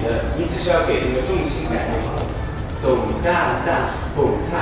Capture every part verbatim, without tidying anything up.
你的，你只需要给这个重心感就好了。懂大大懂菜。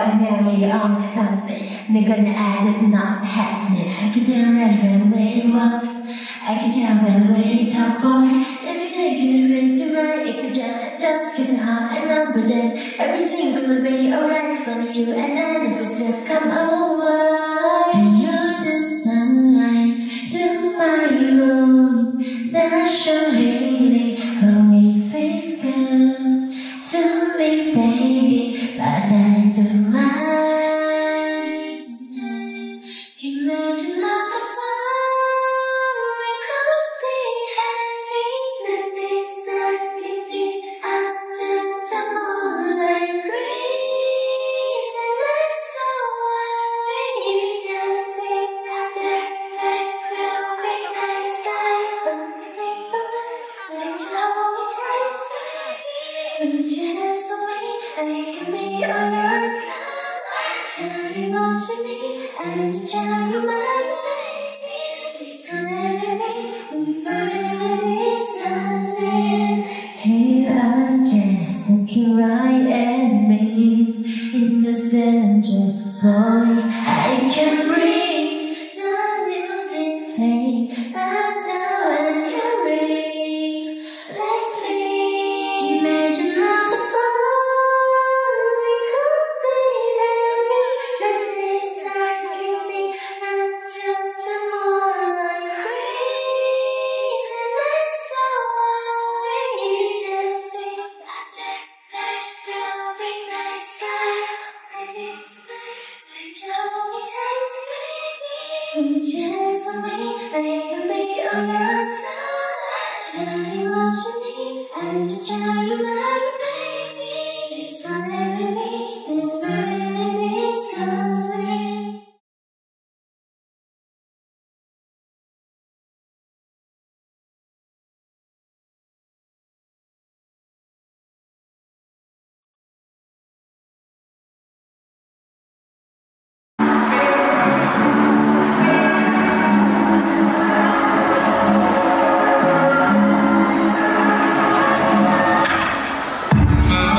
Finally, I'm something. They're gonna act as not happening. I can tell that by the way you walk. I can tell by the way you talk, boy. If you take it, it's right. If you don't, don't get too hot and up with it. Everything will be alright for you. And then this will just come over. And you're the sunlight to my room. That's your really lonely face, girl. To me, baby, but I don't mind. Imagine all the fun we could be having, and this night is the after the moonlight breeze. And that's so lovely, just sing after that glowing night sky. Everything's so good, let you know it's night sky. But you have so many, and it can be all your time. Tell me what you need, and to tell you my name. It's serenity, it's serenity, it's nothing. Here I just looking right at me. In the stand, just a boy, I can't breathe. The music's playing, that's how I can breathe. Let's sleep. Imagine all the fun. Just for me, and it can be all your time. Tell you what you need, and to tell you like a baby. It's not enemy, it's not enemy, it's something. Thank you.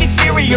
exterior.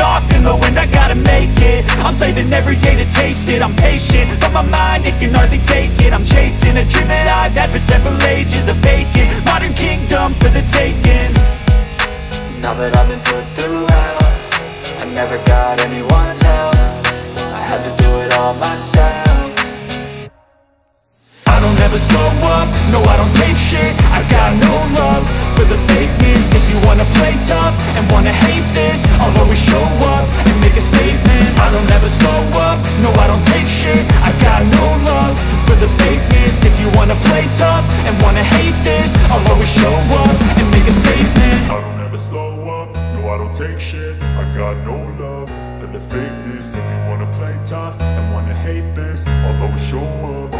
off in the wind. I gotta make it, I'm saving every day to taste it. I'm patient, but my mind, it can hardly take it. I'm chasing a dream that I've had for several ages, a vacant modern kingdom for the taking. Now that I've been put through hell, I never got anyone's help. I had to do it all myself. I don't ever slow up, no I don't take shit. I've got no love for the fakeness. If you wanna play tough and wanna hate this, I'll always show up and make a statement. I don't ever slow up, no I don't take shit. I've got no love for the fakeness. If you wanna play tough and wanna hate this, I'll always show up and make a statement. I don't ever slow up, no I don't take shit. I've got no love for the fakeness. If you wanna play tough and wanna hate this, I'll always show up.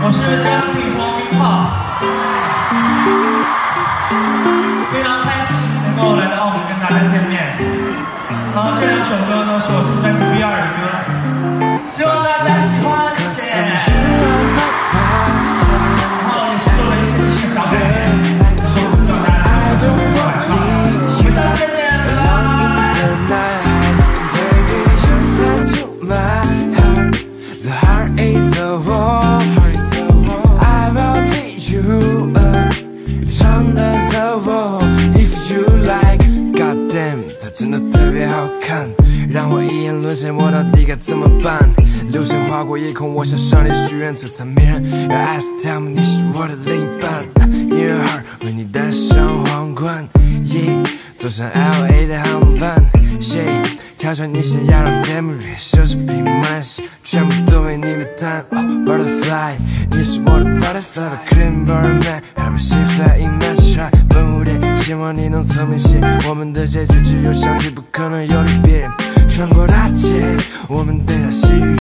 我是嘉兴国民炮，非常开心。澳门跟大家见面。然后这两首歌呢是我新专辑《V R》的歌，希望大家喜欢一点。 让我一眼沦陷，我到底该怎么办？流星划过夜空，我想向你许愿，就算没人要爱死他们，你是我的另一半。音乐盒为你戴上皇冠，坐上 L A 的航班，挑选你想要的甜蜜，奢侈品满是全部都为你买单。Butterfly， 你是我的 Butterfly，Clean Burman， 还不幸福在 Imagine。本无点，希望你能侧面写我们的结局，只有相聚，不可能有离别。 穿过大街，我们对他细语。